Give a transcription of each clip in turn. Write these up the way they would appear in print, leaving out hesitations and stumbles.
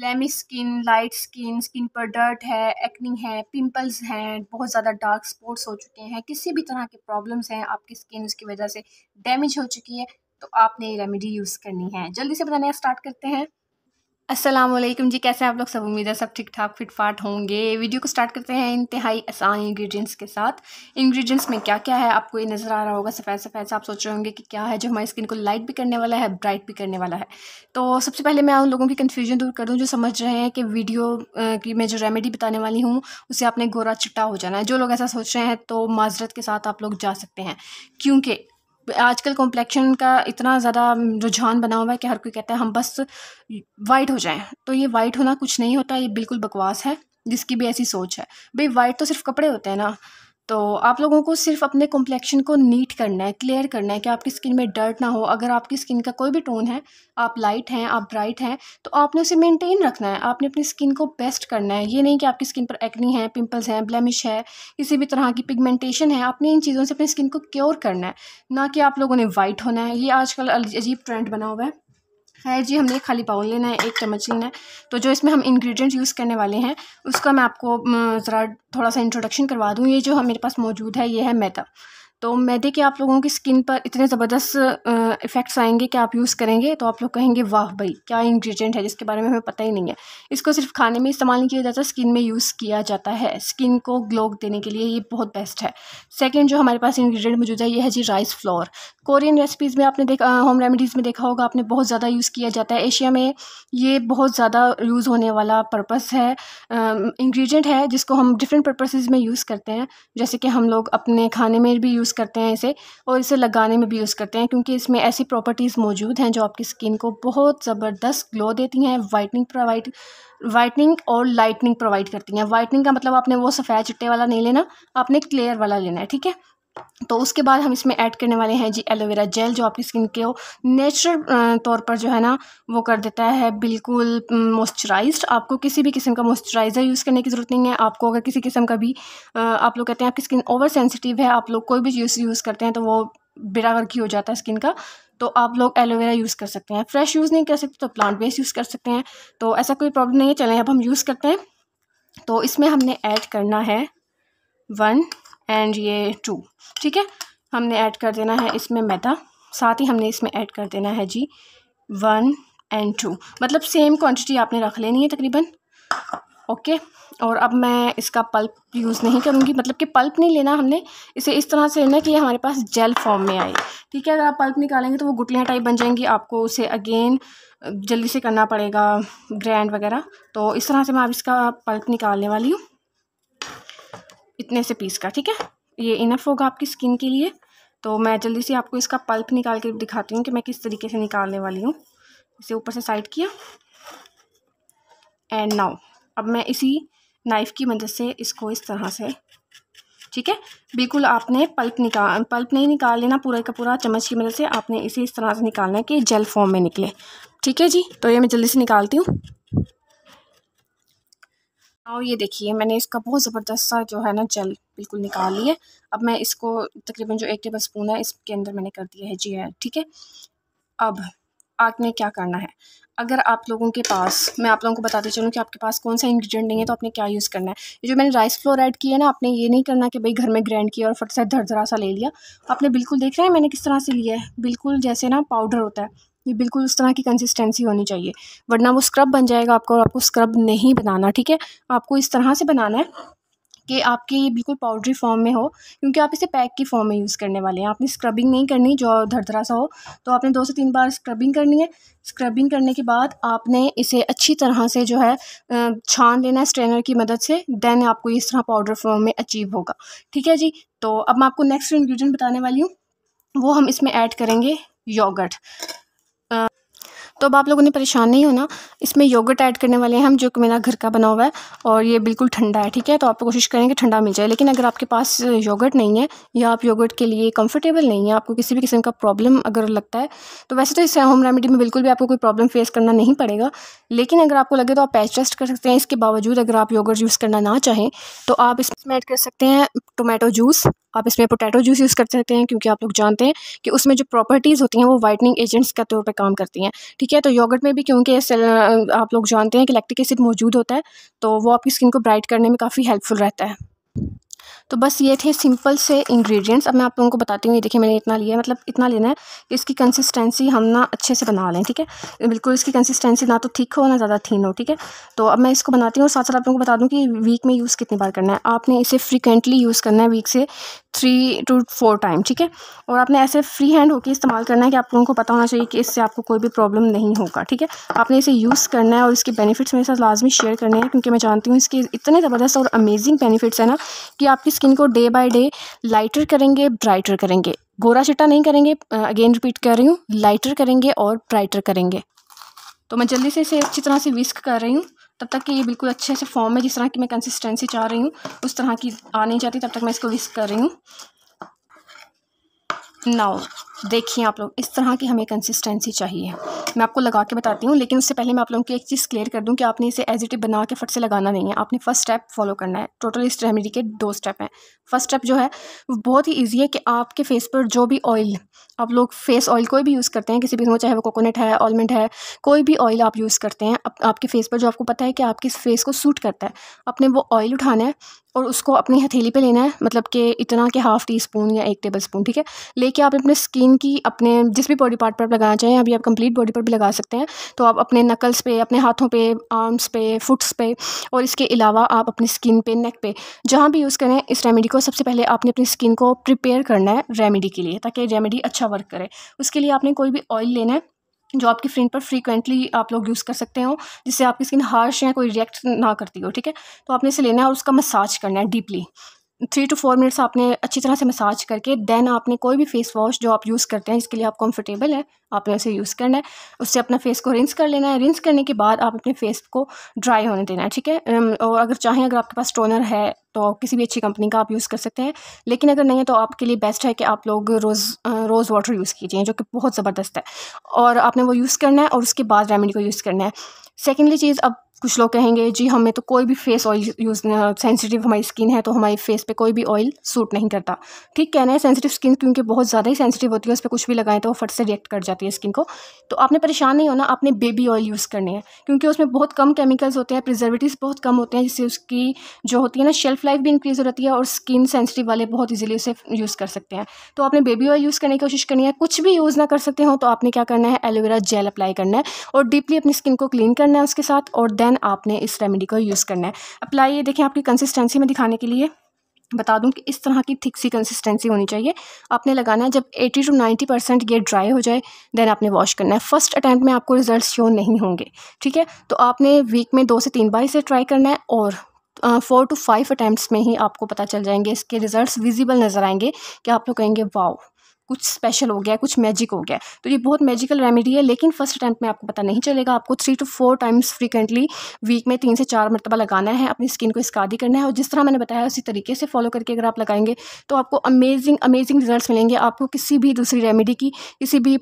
Glammy skin, light skin, skin पर dirt है, एक्निंग है, पिंपल्स हैं, बहुत ज़्यादा डार्क स्पॉट्स हो चुके हैं, किसी भी तरह के प्रॉब्लम्स हैं, आपकी स्किन उसकी वजह से डैमेज हो चुकी है, तो आपने ये रेमेडी यूज़ करनी है। जल्दी से बनाना स्टार्ट करते हैं। अस्सलाम वालेकुम जी, कैसे हैं आप लोग सब? उम्मीद है सब ठीक ठाक फिटफाट होंगे। वीडियो को स्टार्ट करते हैं इंतहाई आसान इंग्रेडिएंट्स के साथ। इंग्रेडिएंट्स में क्या क्या है आपको ये नज़र आ रहा होगा सफ़ेद सफ़ेद सा। आप सोच रहे होंगे कि क्या है जो हमारी स्किन को लाइट भी करने वाला है, ब्राइट भी करने वाला है। तो सबसे पहले मैं उन लोगों की कन्फ्यूजन दूर कर दूँ जो समझ रहे हैं कि वीडियो की मैं जो रेमेडी बताने वाली हूँ उसे आपने गोरा चिट्टा हो जाना है। जो लोग ऐसा सोच रहे हैं तो माजरत के साथ आप लोग जा सकते हैं, क्योंकि आजकल कॉम्प्लेक्शन का इतना ज़्यादा रुझान बना हुआ है कि हर कोई कहता है हम बस वाइट हो जाएं। तो ये वाइट होना कुछ नहीं होता, ये बिल्कुल बकवास है। जिसकी भी ऐसी सोच है, भाई वाइट तो सिर्फ कपड़े होते हैं ना। तो आप लोगों को सिर्फ अपने कॉम्प्लेक्शन को नीट करना है, क्लियर करना है कि आपकी स्किन में डर्ट ना हो। अगर आपकी स्किन का कोई भी टोन है, आप लाइट हैं, आप ब्राइट हैं, तो आपने उसे मेंटेन रखना है, आपने अपनी स्किन को बेस्ट करना है। ये नहीं कि आपकी स्किन पर एक्नी है, पिंपल्स हैं, ब्लेमिश है, किसी भी तरह की पिगमेंटेशन है, आपने इन चीज़ों से अपनी स्किन को क्योर करना है, ना कि आप लोगों ने वाइट होना है। ये आजकल अजीब ट्रेंड बना हुआ है। खैर जी, हमने खाली बाउल लेना है, एक चम्मच लेना है। तो जो इसमें हम इंग्रेडिएंट यूज़ करने वाले हैं उसका मैं आपको ज़रा थोड़ा सा इंट्रोडक्शन करवा दूँ। ये जो हम मेरे पास मौजूद है ये है मैदा। तो मैदे के आप लोगों की स्किन पर इतने ज़बरदस्त इफ़ेक्ट्स आएंगे कि आप यूज़ करेंगे तो आप लोग कहेंगे वाह भाई क्या इंग्रेडिएंट है जिसके बारे में हमें पता ही नहीं है। इसको सिर्फ खाने में इस्तेमाल नहीं किया जाता, स्किन में यूज़ किया जाता है, स्किन को ग्लो देने के लिए ये बहुत बेस्ट है। सेकंड जो हमारे पास इंग्रेडिएंट मौजूद है ये है जी राइस फ्लोर। कोरियन रेसिपीज़ में आपने देखा, होम रेमेडीज़ में देखा होगा आपने, बहुत ज़्यादा यूज़ किया जाता है। एशिया में ये बहुत ज़्यादा यूज़ होने वाला पर्पस है, इंग्रेडिएंट है जिसको हम डिफरेंट पर्पसेस में यूज़ करते हैं। जैसे कि हम लोग अपने खाने में भी करते हैं इसे, और इसे लगाने में भी यूज़ करते हैं, क्योंकि इसमें ऐसी प्रॉपर्टीज़ मौजूद हैं जो आपकी स्किन को बहुत ज़बरदस्त ग्लो देती हैं, वाइटनिंग और लाइटनिंग प्रोवाइड करती हैं। वाइटनिंग का मतलब आपने वो सफ़ेद चिट्टे वाला नहीं लेना, आपने क्लियर वाला लेना है, ठीक है। तो उसके बाद हम इसमें ऐड करने वाले हैं जी एलोवेरा जेल, जो आपकी स्किन को नेचुरल तौर पर जो है ना वो कर देता है बिल्कुल मॉइस्चराइज्ड। आपको किसी भी किस्म का मॉइस्चराइज़र यूज़ करने की ज़रूरत नहीं है। आपको अगर किसी किस्म का भी आप लोग कहते हैं आपकी स्किन ओवर सेंसिटिव है, आप लोग कोई भी चीज़ यूज़ करते हैं तो वो बेरागर्की हो जाता है स्किन का, तो आप लोग एलोवेरा यूज़ कर सकते हैं। फ्रेश यूज़ नहीं कर सकते तो प्लांट बेस्ड यूज़ कर सकते हैं, तो ऐसा कोई प्रॉब्लम नहीं है। चलें अब हम यूज़ करते हैं। तो इसमें हमने ऐड करना है 1 एंड ये 2, ठीक है। हमने ऐड कर देना है इसमें मैदा, साथ ही हमने इसमें ऐड कर देना है जी 1 एंड 2, मतलब सेम क्वांटिटी आपने रख लेनी है तकरीबन, ओके। और अब मैं इसका पल्प यूज़ नहीं करूँगी, मतलब कि पल्प नहीं लेना, हमने इसे इस तरह से लेना कि ये हमारे पास जेल फॉर्म में आए, ठीक है। अगर आप पल्प निकालेंगे तो वो गुटलियाँ टाइप बन जाएंगी, आपको उसे अगेन जल्दी से करना पड़ेगा ग्रैंड वगैरह। तो इस तरह से मैं अब इसका पल्प निकालने वाली हूँ, इतने से पीस का, ठीक है। ये इनफ होगा आपकी स्किन के लिए। तो मैं जल्दी से आपको इसका पल्प निकाल के दिखाती हूँ कि मैं किस तरीके से निकालने वाली हूँ। इसे ऊपर से साइड किया एंड नाउ अब मैं इसी नाइफ़ की मदद से इसको इस तरह से, ठीक है। बिल्कुल आपने पल्प नहीं निकाल लेना पूरा का पूरा, चम्मच की मदद से आपने इसे इस तरह से निकालना है कि जेल फॉर्म में निकले, ठीक है जी। तो ये मैं जल्दी से निकालती हूँ। और ये देखिए मैंने इसका बहुत ज़बरदस्त सा जो है ना जेल बिल्कुल निकाल लिया। अब मैं इसको तकरीबन जो 1 टेबल स्पून है इसके अंदर मैंने कर दिया है जी है, ठीक है। अब आपने क्या करना है, अगर आप लोगों के पास, मैं आप लोगों को बताते चलूँ कि आपके पास कौन सा इंग्रेडिएंट नहीं है तो आपने क्या यूज़ करना है। ये जो मैंने राइस फ्लोर ऐड किया है ना, आपने ये नहीं करना कि भाई घर में ग्राइंड किया और फट से धड़धड़ा सा ले लिया। आपने बिल्कुल देख रहे हैं मैंने किस तरह से लिया है, बिल्कुल जैसे ना पाउडर होता है, ये बिल्कुल उस तरह की कंसिस्टेंसी होनी चाहिए, वरना वो स्क्रब बन जाएगा आपको, और आपको स्क्रब नहीं बनाना, ठीक है। आपको इस तरह से बनाना है कि आपके ये बिल्कुल पाउडरी फॉर्म में हो, क्योंकि आप इसे पैक की फॉर्म में यूज़ करने वाले हैं। आपने स्क्रबिंग नहीं करनी जो धड़धड़ा सा हो, तो आपने 2 से 3 बार स्क्रबिंग करनी है। स्क्रबिंग करने के बाद आपने इसे अच्छी तरह से जो है छान लेना है स्ट्रेनर की मदद से, देन आपको इस तरह पाउडर फॉर्म में अचीव होगा, ठीक है जी। तो अब मैं आपको नेक्स्ट इन्ग्रीडियंट बताने वाली हूँ, वो हम इसमें ऐड करेंगे योगर्ट। तो अब आप लोगों ने परेशान नहीं होना, इसमें योगर्ट ऐड करने वाले हैं हम, जो कि मेरा घर का बना हुआ है और ये बिल्कुल ठंडा है, ठीक है। तो आप कोशिश करें कि ठंडा मिल जाए, लेकिन अगर आपके पास योगर्ट नहीं है या आप योगर्ट के लिए कंफर्टेबल नहीं है, आपको किसी भी किस्म का प्रॉब्लम अगर लगता है, तो वैसे तो इस होम रेमेडी में बिल्कुल भी आपको कोई प्रॉब्लम फेस करना नहीं पड़ेगा, लेकिन अगर आपको लगे तो आप पैच टेस्ट कर सकते हैं। इसके बावजूद अगर आप योगर्ट यूज़ करना ना चाहें तो आप इसमें ऐड कर सकते हैं टोमेटो जूस, आप इसमें पोटैटो जूस यूज़ कर सकते हैं क्योंकि आप लोग जानते हैं कि उसमें जो प्रॉपर्टीज़ होती हैं वो वाइटनिंग एजेंट्स के तौर पे काम करती हैं। ठीक है, तो योगर्ट में भी क्योंकि आप लोग जानते हैं कि लैक्टिक एसिड मौजूद होता है तो वो आपकी स्किन को ब्राइट करने में काफ़ी हेल्पफुल रहता है। तो बस ये थे सिंपल से इंग्रेडिएंट्स। अब मैं आप लोगों को बताती हूँ। ये देखिए मैंने इतना लिया है, मतलब इतना लेना है कि इसकी कंसिस्टेंसी हम ना अच्छे से बना लें। ठीक है, बिल्कुल इसकी कंसिस्टेंसी ना तो थिक हो ना ज़्यादा थीन हो। ठीक है, तो अब मैं इसको बनाती हूँ और साथ साथ आप लोगों को बता दूँ कि वीक में यूज़ कितनी बार करना है। आपने इसे फ्रीक्वेंटली यूज़ करना है, वीक से 3 to 4 टाइम। ठीक है, और आपने ऐसे फ्री हैंड होकर इस्तेमाल करना है कि आप लोगों को पता होना चाहिए कि इससे आपको कोई भी प्रॉब्लम नहीं होगा। ठीक है, आपने इसे यूज़ करना है और इसके बेनिफिट्स मेरे साथ लाजमी शेयर करने हैं क्योंकि मैं जानती हूँ इसके इतने ज़बरदस्त और अमेजिंग बेनिफिट्स हैं ना कि आपकी स्किन को डे बाय डे लाइटर करेंगे, ब्राइटर करेंगे, गोरा चिट्टा नहीं करेंगे। अगेन रिपीट कर रही हूँ, लाइटर करेंगे और ब्राइटर करेंगे। तो मैं जल्दी से इसे अच्छी तरह से विस्क कर रही हूँ तब तक कि ये बिल्कुल अच्छे से फॉर्म में, जिस तरह की मैं कंसिस्टेंसी चाह रही हूँ उस तरह की आ नहीं जाती, तब तक मैं इसको विस्क कर रही हूँ। नाउ देखिए आप लोग, इस तरह की हमें कंसिस्टेंसी चाहिए। मैं आपको लगा के बताती हूँ, लेकिन उससे पहले मैं आप लोगों की एक चीज़ क्लियर कर दूँ कि आपने इसे एज इट इज बना के फट से लगाना नहीं है। आपने फर्स्ट स्टेप फॉलो करना है। टोटल इस रेमेडी के 2 स्टेप हैं। फर्स्ट स्टेप जो है वो बहुत ही ईजी है कि आपके फेस पर जो भी ऑयल, आप लोग फेस ऑयल कोई भी यूज़ करते हैं किसी भी, चाहे वो कोकोनट है, आलमंड है, कोई भी ऑयल आप यूज़ करते हैं आपके फेस पर जो आपको पता है कि आपके फेस को सूट करता है, आपने वो ऑयल उठाना है और उसको अपनी हथेली पे लेना है, मतलब कि इतना कि ½ टीस्पून या 1 टेबलस्पून। ठीक है, लेके आप अपने स्किन की, अपने जिस भी बॉडी पार्ट पर आप लगाना चाहें, अभी आप कंप्लीट बॉडी पर भी लगा सकते हैं। तो आप अपने नकल्स पे, अपने हाथों पे, आर्म्स पे, फुट्स पे, और इसके अलावा आप अपनी स्किन पे, नेक पे, जहाँ भी यूज़ करें इस रेमेडी को, सबसे पहले आपने अपनी स्किन को प्रिपेयर करना है रेमेडी के लिए ताकि रेमेडी अच्छा वर्क करे। उसके लिए आपने कोई भी ऑयल लेना है जो आपकी स्किन पर फ्रीक्वेंटली आप लोग यूज़ कर सकते हो, जिससे आपकी स्किन हार्श या कोई रिएक्ट ना करती हो। ठीक है, तो आपने इसे लेना है और उसका मसाज करना है डीपली। 3 to 4 मिनट्स आपने अच्छी तरह से मसाज करके देन आपने कोई भी फेस वॉश जो आप यूज़ करते हैं जिसके लिए आप कंफर्टेबल है, आपने उसे यूज़ करना है। उससे अपना फेस को रिंस कर लेना है। रिंस करने के बाद आप अपने फेस को ड्राई होने देना है। ठीक है, और अगर चाहें, अगर आपके पास टोनर है तो किसी भी अच्छी कंपनी का आप यूज़ कर सकते हैं, लेकिन अगर नहीं है तो आपके लिए बेस्ट है कि आप लोग रोज़ वाटर यूज़ कीजिए जो कि बहुत ज़बरदस्त है, और आपने वो यूज़ करना है और उसके बाद रेमेडी को यूज़ करना है। सेकेंडली चीज़, अब कुछ लोग कहेंगे जी हमें तो कोई भी फेस ऑयल यूज़, सेंसिटिव हमारी स्किन है तो हमारे फेस पे कोई भी ऑयल सूट नहीं करता। ठीक कहना है, सेंसिटिव स्किन क्योंकि बहुत ज़्यादा ही सेंसिटिव होती है, उस पर कुछ भी लगाएं तो वो फट से रिएक्ट कर जाती है स्किन को। तो आपने परेशान नहीं होना, आपने बेबी ऑयल यूज़ करनी है क्योंकि उसमें बहुत कम केमिकल्स होते हैं, प्रिजर्वेटिव्स बहुत कम होते हैं, जिससे उसकी जो होती है ना शेल्फ लाइफ भी इंक्रीज़ हो जाती है और स्किन सेंसिटिव वाले बहुत ईजिली उसे यूज़ कर सकते हैं। तो आपने बेबी ऑयल यूज़ करने की कोशिश करनी है। कुछ भी यूज़ ना कर सकते हो तो आपने क्या करना है, एलोवेरा जेल अप्लाई करना है और डीपली अपनी स्किन को क्लीन करना है उसके साथ, और आपने इस रेमेडी को यूज़ करना है। अप्लाई, ये देखें आपकी कंसिस्टेंसी में दिखाने के लिए बता दूं कि इस तरह की थिक सी कंसिस्टेंसी होनी चाहिए। आपने लगाना है, जब 80 to 90% ये ड्राई हो जाए देन आपने वॉश करना है। फर्स्ट अटैम्प्ट में आपको रिजल्ट शो नहीं होंगे। ठीक है, तो आपने वीक में 2 से 3 बार इसे ट्राई करना है और 4 to 5 अटैम्प्ट्स में ही आपको पता चल जाएंगे, इसके रिजल्ट्स विजिबल नज़र आएंगे कि आप लोग कहेंगे वाओ कुछ स्पेशल हो गया, कुछ मैजिक हो गया। तो ये बहुत मैजिकल रेमेडी है, लेकिन फर्स्ट अटैम्प्ट में आपको पता नहीं चलेगा। आपको 3 to 4 टाइम्स फ्रीक्वेंटली वीक में 3 से 4 मरतबा लगाना है, अपनी स्किन को स्कादी करना है, और जिस तरह मैंने बताया उसी तरीके से फॉलो करके अगर आप लगाएंगे तो आपको अमेजिंग अमेजिंग रिजल्ट्स मिलेंगे। आपको किसी भी दूसरी रेमेडी की किसी भी,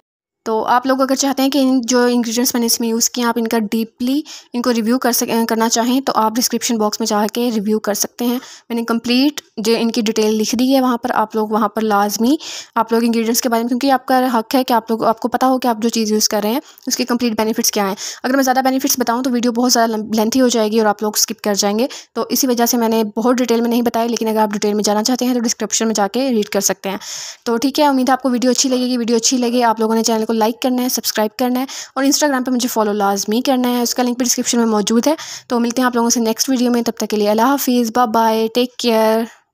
तो आप लोग अगर चाहते हैं कि इन जो इंग्रेडिएंट्स मैंने इसमें यूज़ किए आप इनका डीपली इनको रिव्यू करना चाहें तो आप डिस्क्रिप्शन बॉक्स में जाके रिव्यू कर सकते हैं। मैंने कंप्लीट जो इनकी डिटेल लिख दी है वहाँ पर, आप लोग वहाँ पर लाजमी आप लोग इंग्रेडिएंट्स के बारे में, क्योंकि आपका हक है कि आप लोग, आपको पता हो कि आप जो चीज़ यूज़ कर रहे हैं उसके कंप्लीट बेनिफिट्स क्या हैं। अगर मैं ज़्यादा बेनिफिट्स बताऊँ तो वीडियो बहुत ज़्यादा लेंथी हो जाएगी और आप लोग स्किप कर जाएंगे, तो इसी वजह से मैंने बहुत डिटेल में नहीं बताया। लेकिन अगर आप डिटेल में जाना चाहते हैं तो डिस्क्रिप्शन में जाके रीड कर सकते हैं। तो ठीक है, उम्मीद है आपको वीडियो अच्छी लगेगी। वीडियो अच्छी लगे आप लोगों ने चैनल को लाइक करना है, सब्सक्राइब करना है और इंस्टाग्राम पे मुझे फॉलो लाजमी करना है, उसका लिंक भी डिस्क्रिप्शन में मौजूद है। तो मिलते हैं आप लोगों से नेक्स्ट वीडियो में, तब तक के लिए अल्लाह हाफिज़, बाय बाय, टेक केयर।